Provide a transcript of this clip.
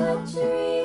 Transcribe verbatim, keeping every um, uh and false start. Luxury.